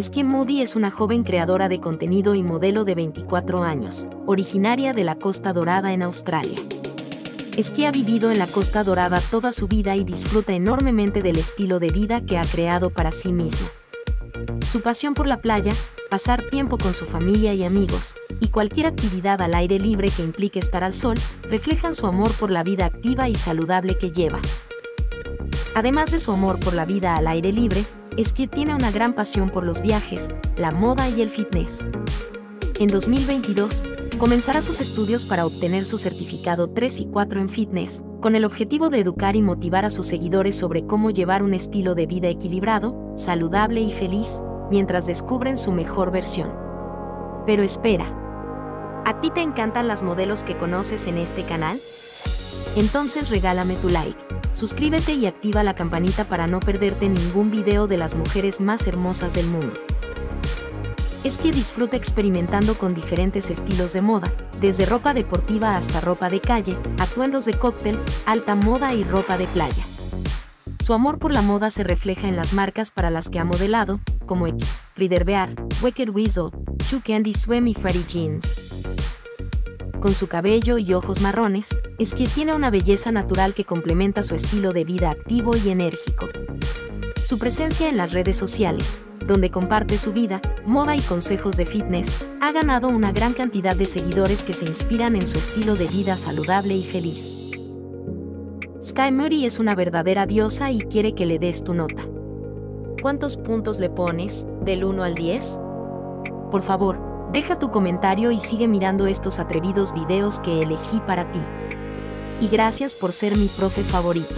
Skye Moody es una joven creadora de contenido y modelo de 24 años, originaria de la Costa Dorada en Australia. Skye ha vivido en la Costa Dorada toda su vida y disfruta enormemente del estilo de vida que ha creado para sí misma. Su pasión por la playa, pasar tiempo con su familia y amigos, y cualquier actividad al aire libre que implique estar al sol, reflejan su amor por la vida activa y saludable que lleva. Además de su amor por la vida al aire libre, Skye tiene una gran pasión por los viajes, la moda y el fitness. En 2022, comenzará sus estudios para obtener su certificado 3 y 4 en fitness, con el objetivo de educar y motivar a sus seguidores sobre cómo llevar un estilo de vida equilibrado, saludable y feliz, mientras descubren su mejor versión. Pero espera, ¿a ti te encantan las modelos que conoces en este canal? Entonces regálame tu like, suscríbete y activa la campanita para no perderte ningún video de las mujeres más hermosas del mundo. Skye disfruta experimentando con diferentes estilos de moda, desde ropa deportiva hasta ropa de calle, atuendos de cóctel, alta moda y ropa de playa. Su amor por la moda se refleja en las marcas para las que ha modelado, como Echo, Rider Bear, Wicked Weasel, Two Candy Swim y Freddy Jeans. Con su cabello y ojos marrones, Skye tiene una belleza natural que complementa su estilo de vida activo y enérgico. Su presencia en las redes sociales, donde comparte su vida, moda y consejos de fitness, ha ganado una gran cantidad de seguidores que se inspiran en su estilo de vida saludable y feliz. Skye Moody es una verdadera diosa y quiere que le des tu nota. ¿Cuántos puntos le pones, del 1 al 10? Por favor, deja tu comentario y sigue mirando estos atrevidos videos que elegí para ti. Y gracias por ser mi profe favorito.